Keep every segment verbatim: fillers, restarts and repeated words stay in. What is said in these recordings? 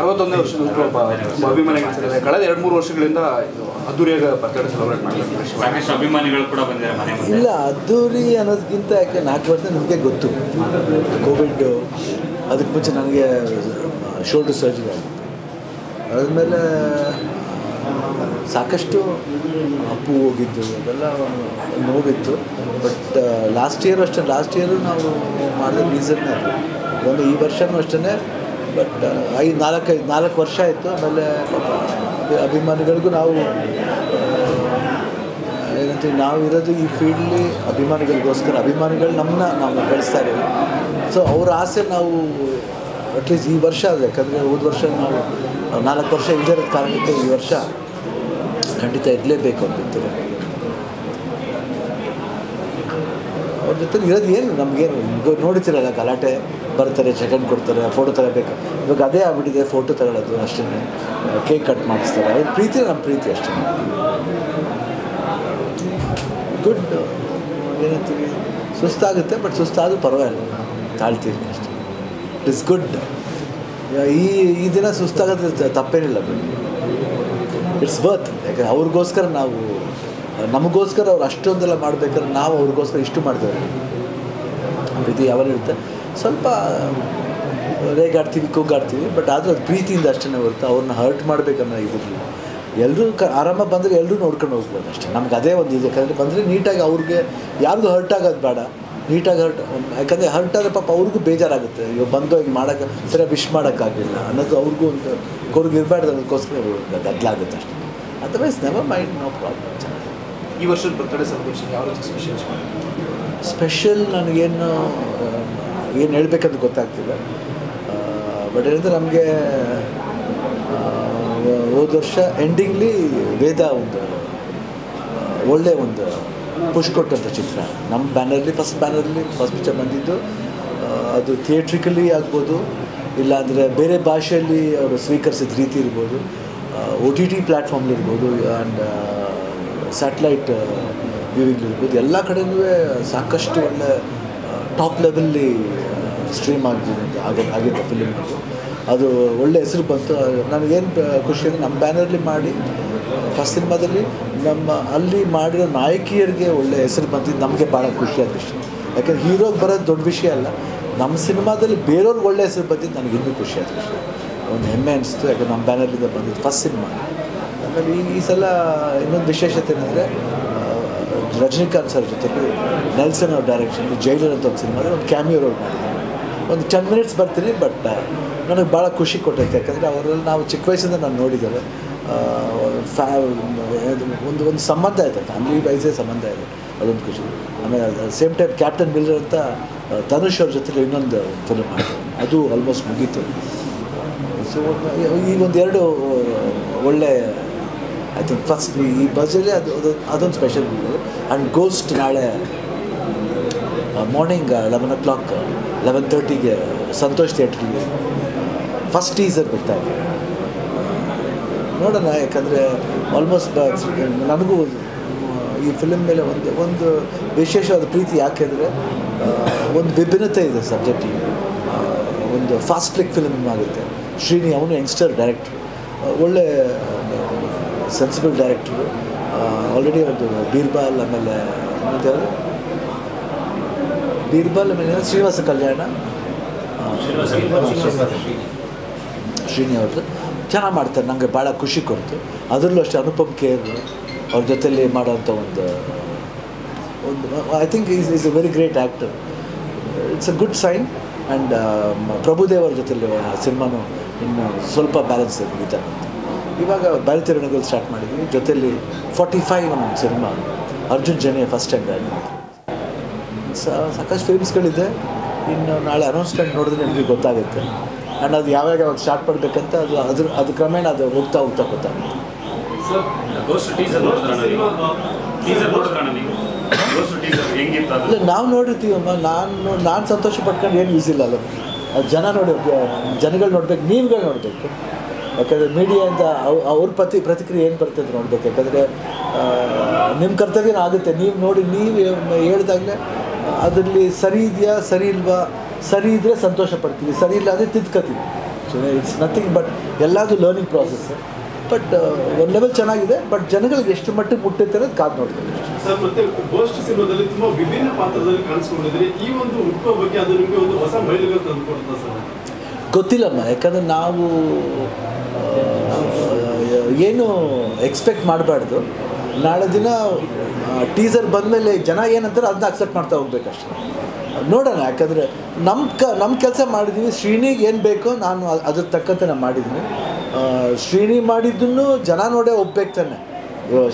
ಅರವತ್ತೊಂದನೇ ವರ್ಷದ ಅಭಿಮಾನಿಗಳ ಸಲುವಾಗಿ ಕಳೆದ ಎರಡು ಮೂರು ವರ್ಷಗಳಿಂದ ಅದ್ದೂರಿಯಾಗಿ ಬರ್ತಡೇ ಸೆಲೆಬ್ರೇಟ್ ಮಾಡ್ತೀವಿ. ಸಾಕಷ್ಟು ಅಭಿಮಾನಿಗಳು ಕೂಡ ಬಂದಿದ್ದಾರೆ ಮನೆ ಮುಂದೆ. ಇಲ್ಲ ಅದ್ದೂರಿ ಅನ್ನೋದಕ್ಕಿಂತ ಯಾಕೆ ನಾಲ್ಕು ವರ್ಷ ನನಗೆ ಗೊತ್ತು ಕೋವಿಡ್, ಅದಕ್ಕೆ ಮುಂಚೆ ನನಗೆ ಶೋಲ್ಡರ್ ಸರ್ಜರಿ ಆಯಿತು. ಅದಾದಮೇಲೆ ಸಾಕಷ್ಟು ಅಪ್ಪು ಹೋಗಿದ್ದು ಅದೆಲ್ಲ ನೋವಿತ್ತು. ಬಟ್ ಲಾಸ್ಟ್ ಇಯರು ಅಷ್ಟೇ, ಲಾಸ್ಟ್ ಇಯರು ನಾವು ಮಾಡಿದ ರೀಸನ್ನೇ ಒಂದು ಈ ವರ್ಷವೂ ಅಷ್ಟೇ. ಬಟ್ ಐದು ನಾಲ್ಕೈದು ನಾಲ್ಕು ವರ್ಷ ಆಯಿತು. ಆಮೇಲೆ ಅಭಿಮಾನಿಗಳಿಗೂ ನಾವು ಏನಂತೀವಿ, ನಾವು ಇರೋದು ಈ ಫೀಲ್ಡ್ಲಿ ಅಭಿಮಾನಿಗಳಿಗೋಸ್ಕರ, ಅಭಿಮಾನಿಗಳು ನಮ್ಮನ್ನ ನಾವು ಬೆಳೆಸ್ತಾ ಇದ್ದೀವಿ. ಸೊ ಅವ್ರ ಆಸೆ ನಾವು ಅಟ್ಲೀಸ್ಟ್ ಈ ವರ್ಷ ಅದು, ಯಾಕಂದರೆ ಹೋದ ವರ್ಷ ನಾವು ನಾಲ್ಕು ವರ್ಷ ಇಲ್ಲದೇ ಇರೋದು ಕಾರಣಕ್ಕೆ ಈ ವರ್ಷ ಖಂಡಿತ ಇರಲೇಬೇಕು ಅಂತಿತ್ತು. ಅವ್ರ ಜೊತೆ ಇರೋದು ಏನು ನಮಗೇನು ನೋಡ್ತಿರಲ್ಲ, ಗಲಾಟೆ ಬರ್ತಾರೆ, ಸೆಕೆಂಡ್ ಕೊಡ್ತಾರೆ, ಫೋಟೋ ತಗೋಬೇಕು. ಇವಾಗ ಅದೇ ಆಗ್ಬಿಟ್ಟಿದೆ, ಫೋಟೋ ತಗೊಳ್ಳೋದು ಅಷ್ಟೇ, ಕೇಕ್ ಕಟ್ ಮಾಡಿಸ್ತಾರೆ. ಅವ್ರ ಪ್ರೀತಿ ನಮ್ಮ ಪ್ರೀತಿ ಅಷ್ಟೇ. ಗುಡ್ ಏನಂತೀವಿ, ಸುಸ್ತಾಗುತ್ತೆ, ಬಟ್ ಸುಸ್ತಾದರೂ ಪರವಾಗಿಲ್ಲ, ತಾಳ್ತೀವಿ ಅಷ್ಟೇ. It's good. ಈ ಈ ದಿನ ಸುಸ್ತಾಗೋದು ತಪ್ಪೇನಿಲ್ಲ, ಬನ್ನಿ ಇಟ್ಸ್ ವರ್ತ್. ಯಾಕಂದರೆ ಅವ್ರಿಗೋಸ್ಕರ ನಾವು, ನಮಗೋಸ್ಕರ ಅವ್ರು ಅಷ್ಟೊಂದೆಲ್ಲ ಮಾಡಬೇಕಾದ್ರೆ ನಾವು ಅವ್ರಿಗೋಸ್ಕರ ಇಷ್ಟು ಮಾಡ್ತೇವೆ. ಪ್ರೀತಿ ಯಾವಾಗಲೂ ಇರುತ್ತೆ, ಸ್ವಲ್ಪ ರೇಗಾಡ್ತೀವಿ, ಕೂಗಾಡ್ತೀವಿ, ಬಟ್ ಆದರೂ ಅದು ಪ್ರೀತಿಯಿಂದ ಅಷ್ಟೇ ಬರುತ್ತೆ. ಅವ್ರನ್ನ ಹರ್ಟ್ ಮಾಡಬೇಕನ್ನೋ ಇದಿರಲಿ. ಎಲ್ಲರೂ ಕ ಆರಾಮಾಗಿ ಬಂದರೆ ಎಲ್ಲರೂ ನೋಡ್ಕೊಂಡು ಹೋಗ್ಬೋದು ಅಷ್ಟೇ. ನಮ್ಗೆ ಅದೇ ಒಂದು ಇದೆ. ಯಾಕಂದರೆ ಬಂದರೆ ನೀಟಾಗಿ ಅವ್ರಿಗೆ ಯಾರಿಗೂ ಹರ್ಟ್ ಆಗೋದು ಬೇಡ, ನೀಟಾಗಿ ಹರ್ಟ್. ಯಾಕಂದರೆ ಹರ್ಟ್ ಆದರೆ ಪಾಪ ಅವ್ರಿಗೂ ಬೇಜಾರಾಗುತ್ತೆ, ಇವಾಗ ಬಂದು ಈಗ ಮಾಡೋಕ್ಕೆ ಸರಿ ವಿಶ್ ಮಾಡೋಕ್ಕಾಗಲಿಲ್ಲ ಅನ್ನೋದು ಅವ್ರಿಗೂ ಒಂದು ಕೊರಗು ಇರಬಾರ್ದು, ಅದಕ್ಕೋಸ್ಕರ ಗದ್ದಲಾಗುತ್ತೆ ಅಷ್ಟೇ. Otherwise never mind, no problem. ಈ ವರ್ಷದ ಬರ್ತಡೇ ಸೆಲೆಬ್ರೇಷನ್ ಯಾವ ರೀತಿ ಸ್ಪೆಷಲ್ ಸ್ಪೆಷಲ್ ನನಗೇನು ಏನು ಹೇಳಬೇಕಂತ ಗೊತ್ತಾಗ್ತಿಲ್ಲ. ಬಟ್ ಏನಂದರೆ ನಮಗೆ ಹೋದ ವರ್ಷ ಎಂಡಿಂಗ್ಲಿ ವೇದ ಒಂದು ಒಳ್ಳೆಯ ಒಂದು ಪುಷ್ ಕೊಟ್ಟಂಥ ಚಿತ್ರ ನಮ್ಮ ಬ್ಯಾನರ್ಲಿ, ಫಸ್ಟ್ ಬ್ಯಾನರ್ಲಿ ಫಸ್ಟ್ ಪಿಕ್ಚರ್ ಬಂದಿದ್ದು. ಅದು ಥಿಯೇಟ್ರಿಕಲಿ ಆಗ್ಬೋದು, ಇಲ್ಲಾಂದರೆ ಬೇರೆ ಭಾಷೆಯಲ್ಲಿ ಅವರು ಸ್ವೀಕರಿಸಿದ ರೀತಿ ಇರ್ಬೋದು, ಒ ಟಿ ಟಿ ಪ್ಲ್ಯಾಟ್ಫಾರ್ಮ್ಲಿರ್ಬೋದು, ಆ್ಯಂಡ್ ಸ್ಯಾಟಲೈಟ್ ವ್ಯೂವಿಂಗ್ಲಿರ್ಬೋದು, ಎಲ್ಲ ಕಡೆಯೂ ಸಾಕಷ್ಟು ಒಳ್ಳೆ ಟಾಪ್ ಲೆವೆಲ್ಲಿ ಸ್ಟ್ರೀಮ್ ಆಗಿದೆ ಆಗ ಆಗಿದ್ದ ಫಿಲಿಮ್. ಅದು ಒಳ್ಳೆ ಹೆಸರು ಬಂತು. ನನಗೇನು ಖುಷಿ ಅಂದರೆ ನಮ್ಮ ಬ್ಯಾನರ್ಲಿ ಮಾಡಿ ಫಸ್ಟ್ ಸಿನಿಮಾದಲ್ಲಿ ನಮ್ಮ ಅಲ್ಲಿ ಮಾಡಿರೋ ನಾಯಕಿಯರಿಗೆ ಒಳ್ಳೆ ಹೆಸರು ಬಂದಿದ್ದು ನಮಗೆ ಭಾಳ ಖುಷಿಯಾದ ವಿಷಯ. ಯಾಕೆಂದರೆ ಹೀರೋಗೆ ಬರೋದು ದೊಡ್ಡ ವಿಷಯ ಅಲ್ಲ, ನಮ್ಮ ಸಿನಿಮಾದಲ್ಲಿ ಬೇರೆಯವ್ರಿಗೆ ಒಳ್ಳೆ ಹೆಸರು ಬಂದಿದ್ದು ನನಗೆ ಇನ್ನೂ ಖುಷಿಯಾದ ವಿಷಯ, ಒಂದು ಹೆಮ್ಮೆ ಅನಿಸ್ತು. ಯಾಕಂದರೆ ನಮ್ಮ ಬ್ಯಾನರ್ಲಿಂದ ಬಂದಿದ್ದು ಫಸ್ಟ್ ಸಿನಿಮಾ. ಆಮೇಲೆ ಈ ಈ ಸಲ ಇನ್ನೊಂದು ವಿಶೇಷತೆ ಏನಂದರೆ ರಜನಿಕಾಂತ್ ಸರ್ ಜೊತೆಗೆ ನೆಲ್ಸನ್ ಅವ್ರ ಡೈರೆಕ್ಷನ್ ಜೈಲರ್ ಅಂತ ಒಂದು ಸಿನಿಮಾದಲ್ಲಿ ಒಂದು ಕ್ಯಾಮಿಯೋ ರೋಲ್ ಮಾಡಿದ್ರು. ಒಂದು ಟೆನ್ ಮಿನಿಟ್ಸ್ ಬರ್ತೀನಿ, ಬಟ್ ನನಗೆ ಭಾಳ ಖುಷಿ ಕೊಟ್ಟೈತೆ. ಯಾಕಂದರೆ ಅವರಲ್ಲಿ ನಾವು ಚಿಕ್ಕ ವಯಸ್ಸಿಂದ ನಾನು ನೋಡಿದ್ದೇವೆ. ಫ್ಯಾ ಒಂದು ಒಂದು ಸಂಬಂಧ ಇದೆ, ಫ್ಯಾಮಿಲಿ ವೈಸೇ ಸಂಬಂಧ ಇದೆ, ಅದೊಂದು ಖುಷಿ. ಆಮೇಲೆ ಸೇಮ್ ಟೈಮ್ ಕ್ಯಾಪ್ಟನ್ ಬಿಲ್ಲರ್ ಅಂತ ಧನುಷ್ ಅವ್ರ ಜೊತೆಲಿ ಇನ್ನೊಂದು ಫಿಲ್ಮ್ ಮಾಡಿದ್ರು, ಅದು ಆಲ್ಮೋಸ್ಟ್ ಮುಗೀತು. ಸೊ ಈ ಒಂದೆರಡು ಒಳ್ಳೆ ಐ ಥಿಂಕ್ ಫಸ್ಟ್ ಈ ಬಜೆಟೇ ಅದು ಅದು ಅದೊಂದು ಸ್ಪೆಷಲ್. ಆ್ಯಂಡ್ ಗೋಸ್ಟ್ ನಾಳೆ morning eleven o'clock eleven ತರ್ಟಿಗೆ ಸಂತೋಷ್ ಥಿಯೇಟ್ರಲ್ಲಿ ಫಸ್ಟ್ ಟೀಸರ್ ಬರ್ತಾ ಇದೆ, ನೋಡೋಣ. ಯಾಕಂದರೆ ಆಲ್ಮೋಸ್ಟ್ ನನಗೂ ಈ ಫಿಲ್ಮ್ ಮೇಲೆ ಒಂದು ಒಂದು ವಿಶೇಷವಾದ ಪ್ರೀತಿ. ಯಾಕೆಂದರೆ ಒಂದು ವಿಭಿನ್ನತೆ ಇದೆ ಸಬ್ಜೆಕ್ಟಿಗೆ, ಒಂದು ಫಾಸ್ಟ್ ಕ್ಲಿಕ್ ಫಿಲ್ಮ್ ಆಗುತ್ತೆ. ಶ್ರೀನಿ ಅವನು ಯಂಗ್ಸ್ಟರ್ ಡೈರೆಕ್ಟ್ರು, ಒಳ್ಳೆ ಸೆನ್ಸಿಬಲ್ ಡೈರೆಕ್ಟ್ರು. ಆಲ್ರೆಡಿ ಒಂದು ಬೀರ್ಬಲ್, ಆಮೇಲೆ ಬೀರ್ಬಲ್ ಆಮೇಲೆ ಶ್ರೀನಿವಾಸ ಕಲ್ಯಾಣ ಶ್ರೀನಿ ಅವ್ರದ್ದು ಚೆನ್ನಾಗಿ ಮಾಡ್ತಾರೆ, ನನಗೆ ಭಾಳ ಖುಷಿ ಕೊಡ್ತು. ಅದರಲ್ಲೂ ಅಷ್ಟೇ ಅನುಪಮ್ ಖೇರ್ ಅವ್ರ ಜೊತೆಯಲ್ಲಿ ಮಾಡೋಂಥ ಒಂದು ಒಂದು I think is is a very great actor, it's a good sign. And Prabhu Deva ಅವ್ರ ಜೊತೆಯಲ್ಲಿ ಆ ಸಿನಿಮಾನು ಇನ್ನು ಸ್ವಲ್ಪ ಬ್ಯಾಲೆನ್ಸ್ ಮುಗಿತಾ ಬಂತು. ಇವಾಗ ಬಾಲ್ ತಿರುಣಗಳು ಸ್ಟಾರ್ಟ್ ಮಾಡಿದ್ವಿ, ಜೊತೆಯಲ್ಲಿ ಫಾರ್ಟಿ ಫೈವ್ ನಮ್ಮ cinema Arjun Janya first time ban ಮಾಡಿದ್ವಿ. ಸಾಕಷ್ಟು ಫಿಲ್ಮ್ಸ್ಗಳಿದೆ, ಇನ್ನು ನಾಳೆ ಅನೌನ್ಸ್ಮೆಂಟ್ ನೋಡಿದ್ರೆ ನಿಮಗೆ ಗೊತ್ತಾಗುತ್ತೆ. ಆ್ಯಂಡ್ ಅದು ಯಾವಾಗ ಯಾವಾಗ ಸ್ಟಾರ್ಟ್ ಮಾಡಬೇಕಂತ ಅದು ಅದ್ರ ಅದು ಕ್ರಮೇಣ ಅದು ಹೋಗ್ತಾ ಹೋಗ್ತಾ ಗೊತ್ತಾಗುತ್ತೆ. ಇಲ್ಲ ನಾವು ನೋಡಿರ್ತೀವಮ್ಮ, ನಾನು ನಾನು ಸಂತೋಷ ಪಟ್ಕೊಂಡು ಏನು ಯೂಸ್ ಇಲ್ಲ. ಅದು ಜನ ನೋಡಿ, ಜನಗಳು ನೋಡ್ಬೇಕು, ನೀವುಗಳು ನೋಡಬೇಕು. ಯಾಕಂದರೆ ಮೀಡಿಯಾದಿಂದ ಅವ್ರ ಪ್ರತಿ ಪ್ರತಿಕ್ರಿಯೆ ಏನು ಬರ್ತದೆ ನೋಡ್ಬೇಕು. ಯಾಕಂದರೆ ನಿಮ್ಮ ಕರ್ತವ್ಯನ ಆಗುತ್ತೆ, ನೀವು ನೋಡಿ, ನೀವು ಹೇಳ್ದಾಗಲೇ ಅದರಲ್ಲಿ ಸರಿ ಇದೆಯಾ ಸರಿ ಇಲ್ವಾ, ಸರಿ ಇದ್ದರೆ ಸಂತೋಷ ಪಡ್ತೀವಿ, ಸರಿ ಇಲ್ಲ ಅಂದರೆ ತಿದ್ಕೋತೀವಿ. actually. It's nothing but a learning process. But uh, one level is but general gesture matte mutte tarad kaad sir matte burst cinemaadalli thumba vivinna paatradalli kaniskonidre ee ondu huttuva ಬಗ್ಗೆ ಅದು ನಿಮಗೆ ಒಂದು ಹೊಸ ಮೈಲಿಗಲ್ಲು ತಂದುಕೊಡುತ್ತಾ ಸರ್ ಗೊತ್ತಿಲ್ಲ ಅಮ್ಮ ಯಾಕಂದ್ರೆ ನಾವು ಏನು ಎಕ್ಸ್ಪೆಕ್ಟ್ ಮಾಡಬಾರದು ನಾಳೆ ದಿನ ಟೀಸರ್ ಬಂದ ಮೇಲೆ ಜನ ಏನು ಅಂತಾರೆ ಅದನ್ನ ಅಕ್ಸೆಪ್ಟ್ ಮಾಡ್ತಾ ಹೋಗಬೇಕು ಅಷ್ಟೇ ನೋಡೋಣ ಯಾಕಂದ್ರೆ ನಮ್ಮ ನಮ್ಮ ಕೆಲಸ ಮಾಡಿದೀವಿ ಶ್ರೀನಿಗೆ ಏನು ಬೇಕೋ ನಾನು ಅದರ ತಕ್ಕಂತೆ ನಾನು ಮಾಡಿದೀನಿ ಶ್ರೀನಿ ಮಾಡಿದ್ದನ್ನು ಜನ ನೋಡೇ ಒಪ್ಪಬೇಕು ತಾನೆ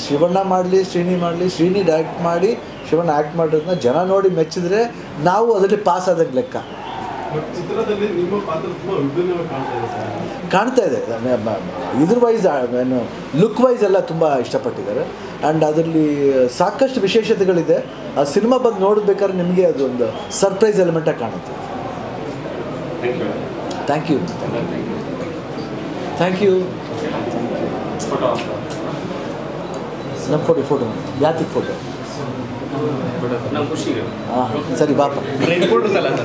ಶಿವಣ್ಣ ಮಾಡಲಿ ಶ್ರೀನಿ ಮಾಡಲಿ ಶ್ರೀನಿ ಡೈರೆಕ್ಟ್ ಮಾಡಿ ಶಿವಣ್ಣ ಆ್ಯಕ್ಟ್ ಮಾಡೋದನ್ನ ಜನ ನೋಡಿ ಮೆಚ್ಚಿದ್ರೆ ನಾವು ಅದರಲ್ಲಿ ಪಾಸ್ ಆದಾಗ ಲೆಕ್ಕ ಕಾಣ್ತಾ ಇದೆ ಇದ್ರ ವೈಸ್ ಏನು ಲುಕ್ ವೈಸ್ ಎಲ್ಲ ತುಂಬ ಇಷ್ಟಪಟ್ಟಿದ್ದಾರೆ ಆ್ಯಂಡ್ ಅದರಲ್ಲಿ ಸಾಕಷ್ಟು ವಿಶೇಷತೆಗಳಿದೆ ಆ ಸಿನಿಮಾ ಬಂದು ನೋಡಬೇಕಾದ್ರೆ ನಿಮಗೆ ಅದೊಂದು ಸರ್ಪ್ರೈಸ್ ಎಲಿಮೆಂಟಾಗಿ ಕಾಣುತ್ತೆ ಥ್ಯಾಂಕ್ ಯು ಥ್ಯಾಂಕ್ ಯು ನಮ್ಮ ಫೋಟೋ ಫೋಟೋ ಯಾತಿಗೆ ಫೋಟೋ ಸರಿ ಬಾಪ